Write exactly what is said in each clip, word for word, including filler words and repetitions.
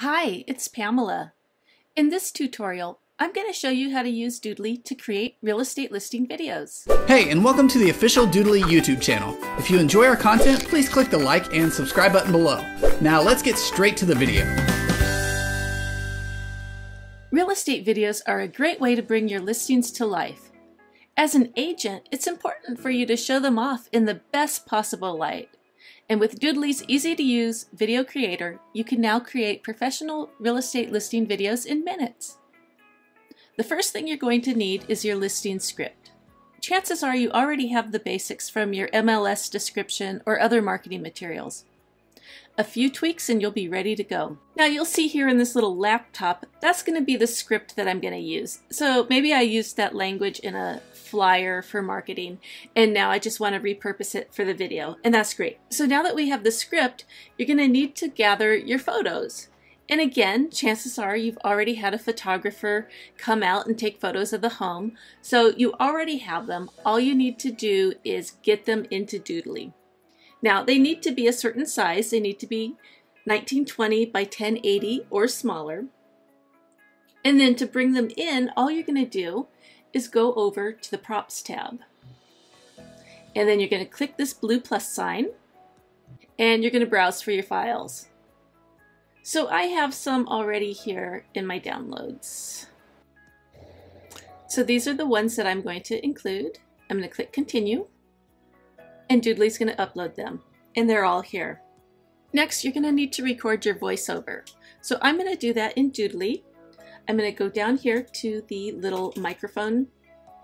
Hi, it's Pamela. In this tutorial, I'm going to show you how to use Doodly to create real estate listing videos. Hey, and welcome to the official Doodly YouTube channel. If you enjoy our content, please click the like and subscribe button below. Now let's get straight to the video. Real estate videos are a great way to bring your listings to life. As an agent, it's important for you to show them off in the best possible light. And with Doodly's easy-to-use video creator, you can now create professional real estate listing videos in minutes. The first thing you're going to need is your listing script. Chances are you already have the basics from your M L S description or other marketing materials. A few tweaks and you'll be ready to go. Now you'll see here in this little laptop, that's going to be the script that I'm going to use. So maybe I used that language in a flyer for marketing and now I just want to repurpose it for the video, and that's great. So now that we have the script, you're going to need to gather your photos. And again, chances are you've already had a photographer come out and take photos of the home. So you already have them. All you need to do is get them into Doodly. Now, they need to be a certain size. They need to be nineteen twenty by ten eighty or smaller. And then to bring them in, all you're going to do is go over to the Props tab. And then you're going to click this blue plus sign, and you're going to browse for your files. So I have some already here in my downloads. So these are the ones that I'm going to include. I'm going to click Continue. And Doodly's going to upload them, and they're all here. Next, you're going to need to record your voiceover. So I'm going to do that in Doodly. I'm going to go down here to the little microphone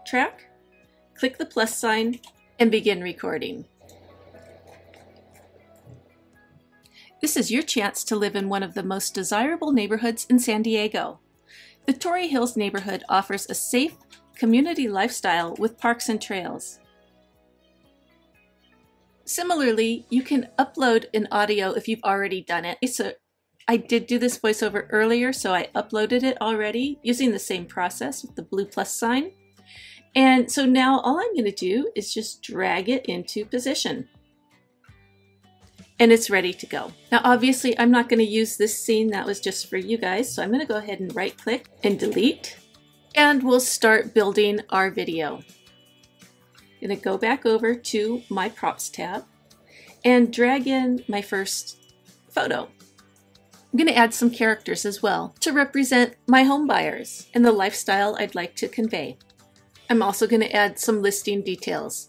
track, click the plus sign, and begin recording. This is your chance to live in one of the most desirable neighborhoods in San Diego. The Torrey Hills neighborhood offers a safe community lifestyle with parks and trails. Similarly, you can upload an audio if you've already done it. So I did do this voiceover earlier, so I uploaded it already using the same process with the blue plus sign. And so now all I'm going to do is just drag it into position. And it's ready to go. Now, obviously, I'm not going to use this scene. That was just for you guys. So I'm going to go ahead and right click and delete. And we'll start building our video. I'm going to go back over to my Props tab and drag in my first photo. I'm going to add some characters as well to represent my home buyers and the lifestyle I'd like to convey. I'm also going to add some listing details.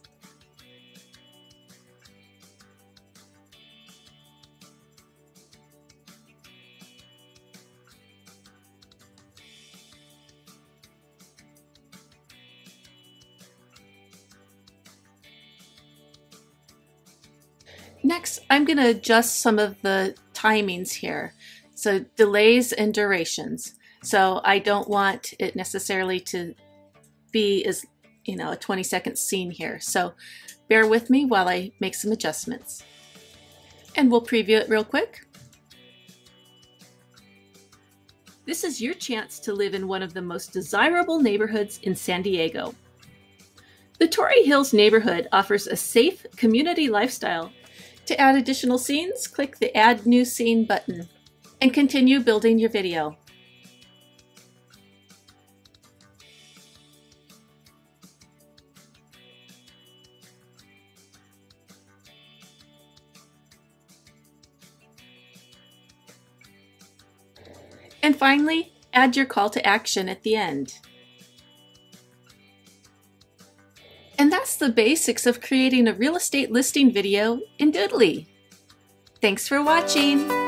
Next, I'm going to adjust some of the timings here, so delays and durations. So I don't want it necessarily to be as, you know, a twenty second scene here. So bear with me while I make some adjustments. And we'll preview it real quick. This is your chance to live in one of the most desirable neighborhoods in San Diego. The Torrey Hills neighborhood offers a safe community lifestyle. To add additional scenes, click the Add New Scene button and continue building your video. And finally, add your call to action at the end. And that's the basics of creating a real estate listing video in Doodly. Thanks for watching.